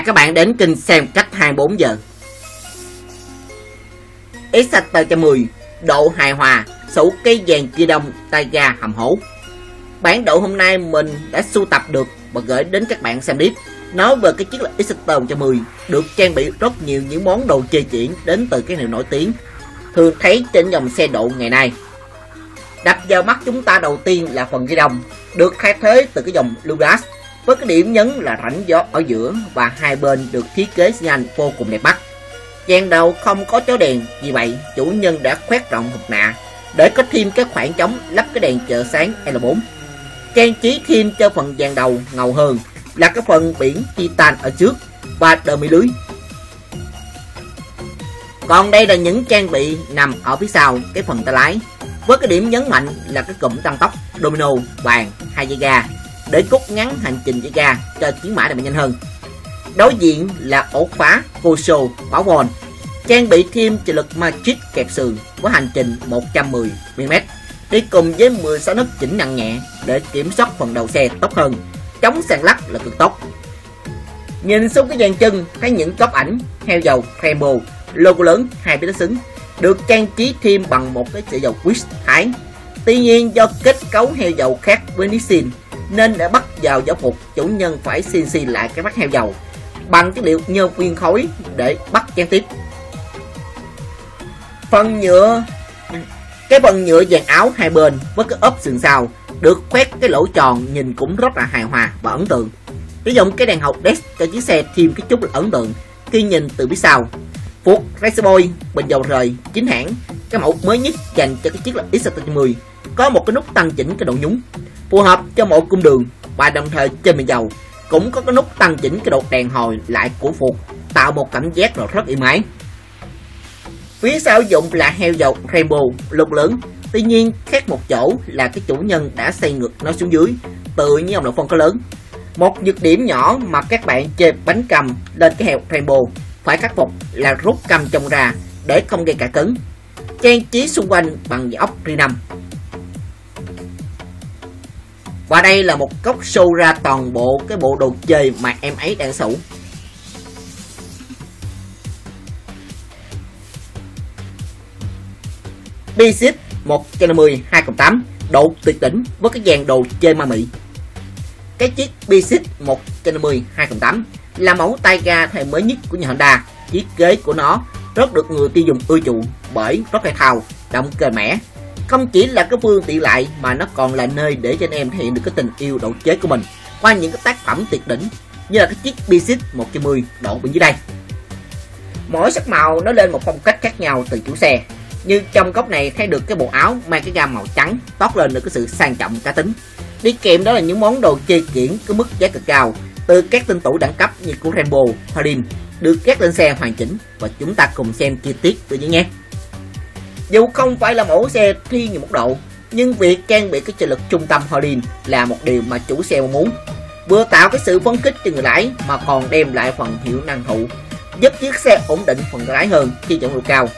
và các bạn đến kênh xem cách 24 giờ. Exciter 110 độ hài hòa, sủ cây vàng chia đông, tay ga hầm hổ. Bản độ hôm nay mình đã sưu tập được và gửi đến các bạn xem clip. Nói về cái chiếc là Exciter 110 được trang bị rất nhiều những món đồ chơi chuyển đến từ cái hiệu nổi tiếng thường thấy trên dòng xe độ ngày nay. Đập vào mắt chúng ta đầu tiên là phần ghi đông được thay thế từ cái dòng Lugas, với cái điểm nhấn là rãnh gió ở giữa và hai bên được thiết kế nhanh vô cùng đẹp mắt. Dàn đầu không có chó đèn, vì vậy chủ nhân đã khoét rộng hộp nạ để có thêm cái khoảng trống lắp cái đèn trợ sáng L4. Trang trí thêm cho phần dàn đầu ngầu hơn là cái phần biển Titan ở trước và đờ mi lưới. Còn đây là những trang bị nằm ở phía sau cái phần tay lái, với cái điểm nhấn mạnh là cái cụm tăng tốc Domino vàng 2 dây ga để rút ngắn hành trình dây ga cho chiến mã này nhanh hơn. Đối diện là ổ khóa Koso bảo vòn, trang bị thêm trợ lực Magic kẹp sườn với hành trình 110 mm, đi cùng với 16 nút chỉnh nặng nhẹ để kiểm soát phần đầu xe tốt hơn, chống sàn lắc là cực tốt. Nhìn xuống cái dàn chân thấy những góc ảnh heo dầu Rainbow, logo lớn hai bên xứng được trang trí thêm bằng một cái sợi dầu Swiss Thái. Tuy nhiên do kết cấu heo dầu khác với Nixin nên để bắt vào giáo phục, chủ nhân phải CNC lại cái mắt heo dầu bằng chất liệu nhôm nguyên khối để bắt trang tiếp. Cái phần nhựa dàn áo hai bên với cái ốp sườn sau được khoét cái lỗ tròn nhìn cũng rất là hài hòa và ấn tượng. Sử dụng cái đèn Haldex cho chiếc xe thêm cái chút là ấn tượng khi nhìn từ phía sau. Phục Raceboy bình dầu rời chính hãng, cái mẫu mới nhất dành cho cái chiếc là Exciter 110 có một cái nút tăng chỉnh cái độ nhún phù hợp cho mọi cung đường, và đồng thời trên bình dầu cũng có cái nút tăng chỉnh cái độ đèn hồi lại của Phục, tạo một cảm giác rất êm ái. Phía sau dụng là heo dầu Rainbow lục lớn, tuy nhiên khác một chỗ là cái chủ nhân đã xây ngược nó xuống dưới tự như dòng động phân có lớn. Một nhược điểm nhỏ mà các bạn chơi bánh cầm lên cái heo Rainbow phải khắc phục là rút cầm trong ra để không gây cả cứng. Trang trí xung quanh bằng ốc R5. Và đây là một góc show ra toàn bộ cái bộ đồ chơi mà em ấy đang sở hữu. PCX 150 2.8 độ tuyệt đỉnh với cái dàn đồ chơi ma mị. Cái chiếc PCX 150 2.8 là mẫu tay ga thời mới nhất của nhà Honda. Thiết kế của nó rất được người tiêu dùng ưa chuộng bởi rất hay thao, động cơ mẻ. Không chỉ là cái phương tiện lại mà nó còn là nơi để cho anh em thể hiện được cái tình yêu độ chế của mình qua những cái tác phẩm tuyệt đỉnh như là cái chiếc PCX 110 độ bên dưới đây. Mỗi sắc màu nó lên một phong cách khác nhau từ chủ xe. Như trong góc này thấy được cái bộ áo mang cái gam màu trắng toát lên được cái sự sang trọng cá tính. Đi kèm đó là những món đồ chơi kiển có mức giá cực cao từ các tên tủ đẳng cấp như của Rainbow, Thadin được ghép lên xe hoàn chỉnh, và chúng ta cùng xem chi tiết từ dưới nhé. Dù không phải là mẫu xe thiên về mức độ, nhưng việc trang bị cái trợ lực trung tâm Ohlins là một điều mà chủ xe mong muốn, vừa tạo cái sự phấn khích cho người lái mà còn đem lại phần hiệu năng thụ, giúp chiếc xe ổn định phần lái hơn khi trọng độ cao.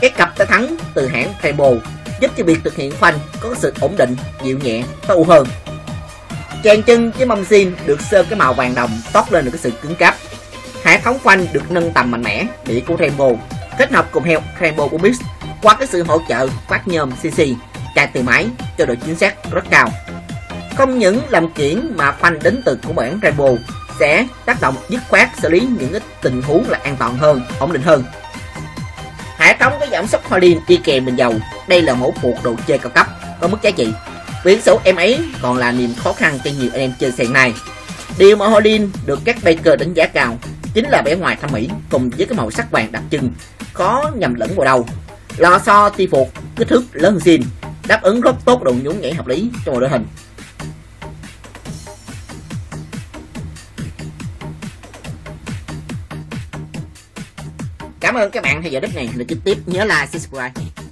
Cái cặp tay thắng từ hãng Brembo giúp cho việc thực hiện phanh có sự ổn định, dịu nhẹ, tối hơn. Chèn chân với mâm zin được sơn cái màu vàng đồng toát lên được cái sự cứng cáp. Hệ thống phanh được nâng tầm mạnh mẽ để của Brembo kết hợp cùng heo Brembo của Mix qua cái sự hỗ trợ phát nhôm CC chạy từ máy cho độ chính xác rất cao. Không những làm kiển mà phanh đến từ của bản Brembo sẽ tác động dứt khoát xử lý những cái tình huống là an toàn hơn, ổn định hơn. Hệ thống cái giảm sốc Haldex đi kèm bình dầu, đây là mẫu phụ đồ chơi cao cấp có mức giá trị. Biển số em ấy còn là niềm khó khăn cho nhiều anh em chơi xe này. Điều mà Haldex được các baker đánh giá cao chính là vẻ ngoài thẩm mỹ cùng với cái màu sắc vàng đặc trưng, khó nhầm lẫn vào đâu. Lò xo ti phục kích thước lớn hơn zin, đáp ứng rất tốt độ nhún nhảy hợp lý trong một đội hình. Cảm ơn các bạn theo dõi clip này, là trực tiếp nhớ like subscribe.